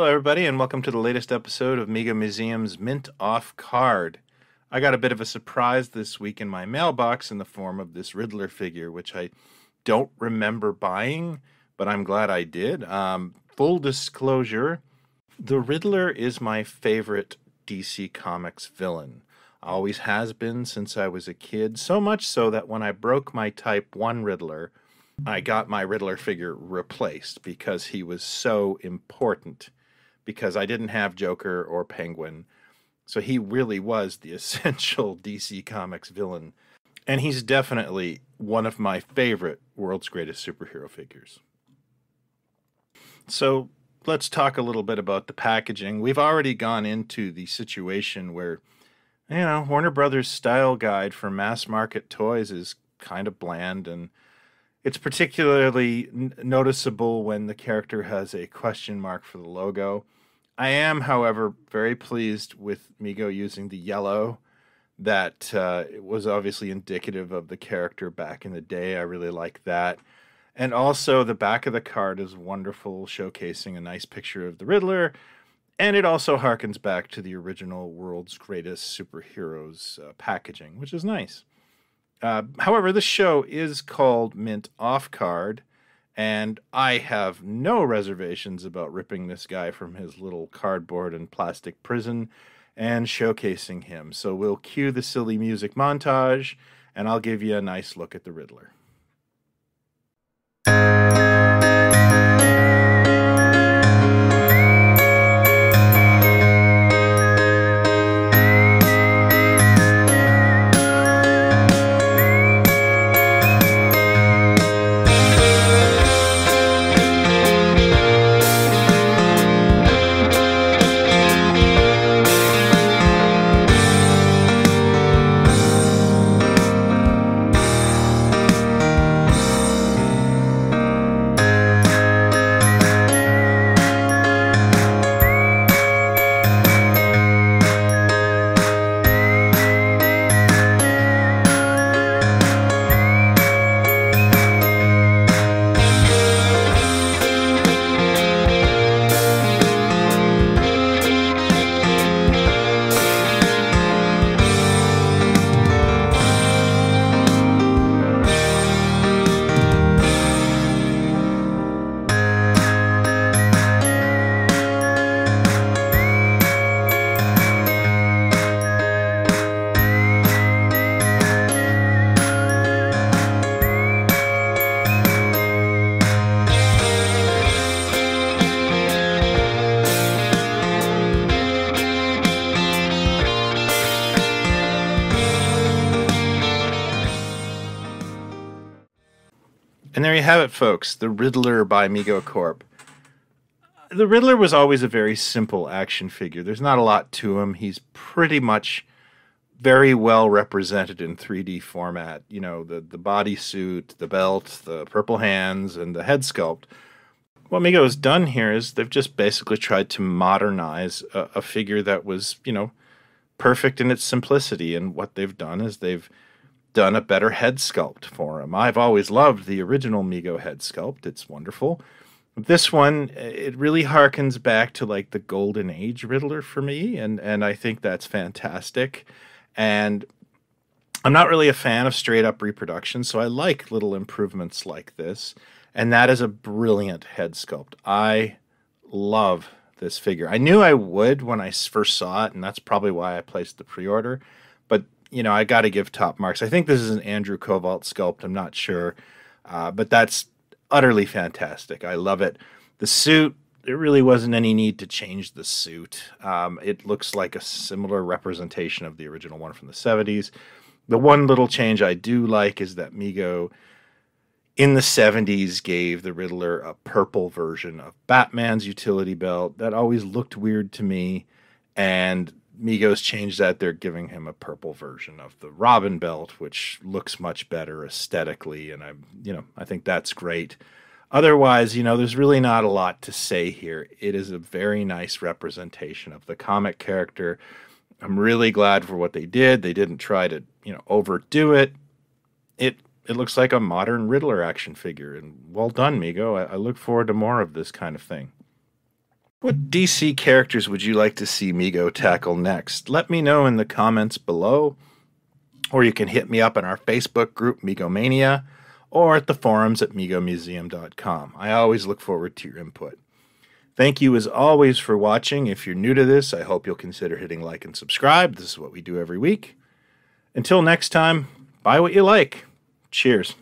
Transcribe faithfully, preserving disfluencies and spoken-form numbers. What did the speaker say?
Hello, everybody, and welcome to the latest episode of Mego Museum's Mint Off Card. I got a bit of a surprise this week in my mailbox in the form of this Riddler figure, which I don't remember buying, but I'm glad I did. Um, full disclosure, the Riddler is my favorite D C Comics villain. Always has been since I was a kid, so much so that when I broke my Type one Riddler, I got my Riddler figure replaced because he was so important. Because I didn't have Joker or Penguin. So he really was the essential D C Comics villain. And he's definitely one of my favorite World's Greatest Superhero figures. So let's talk a little bit about the packaging. We've already gone into the situation where, you know, Warner Brothers' style guide for mass market toys is kind of bland, and it's particularly n- noticeable when the character has a question mark for the logo. I am, however, very pleased with Mego using the yellow. That uh, it was obviously indicative of the character back in the day. I really like that. And also the back of the card is wonderful, showcasing a nice picture of the Riddler. And it also harkens back to the original World's Greatest Superheroes uh, packaging, which is nice. Uh, however, this show is called Mint Off Card. And I have no reservations about ripping this guy from his little cardboard and plastic prison and showcasing him. So we'll cue the silly music montage, and I'll give you a nice look at the Riddler. And there you have it, folks. The Riddler by Mego Corp. The Riddler was always a very simple action figure. There's not a lot to him. He's pretty much very well represented in three D format. You know, the, the bodysuit, the belt, the purple hands, and the head sculpt. What Mego has done here is they've just basically tried to modernize a, a figure that was, you know, perfect in its simplicity. And what they've done is they've done a better head sculpt for him. I've always loved the original Mego head sculpt. It's wonderful. This one, it really harkens back to like the golden age Riddler for me, and and I think that's fantastic. And I'm not really a fan of straight up reproduction, so I like little improvements like this. And that is a brilliant head sculpt. I love this figure. I knew I would when I first saw it, and that's probably why I placed the pre-order. But you know, I got to give top marks. I think this is an Andrew Kovalt sculpt. I'm not sure. Uh, but that's utterly fantastic. I love it. The suit, there really wasn't any need to change the suit. Um, it looks like a similar representation of the original one from the seventies. The one little change I do like is that Mego in the seventies gave the Riddler a purple version of Batman's utility belt. That always looked weird to me. And Mego's changed that. They're giving him a purple version of the Robin belt, which looks much better aesthetically, and I, you know, I think that's great. Otherwise, you know, there's really not a lot to say here. It is a very nice representation of the comic character. I'm really glad for what they did. They didn't try to, you know, overdo it. It it looks like a modern Riddler action figure, and well done, Mego. I, I look forward to more of this kind of thing. What D C characters would you like to see Mego tackle next? Let me know in the comments below, or you can hit me up in our Facebook group, Mego Mania, or at the forums at mego museum dot com. I always look forward to your input. Thank you as always for watching. If you're new to this, I hope you'll consider hitting like and subscribe. This is what we do every week. Until next time, buy what you like. Cheers.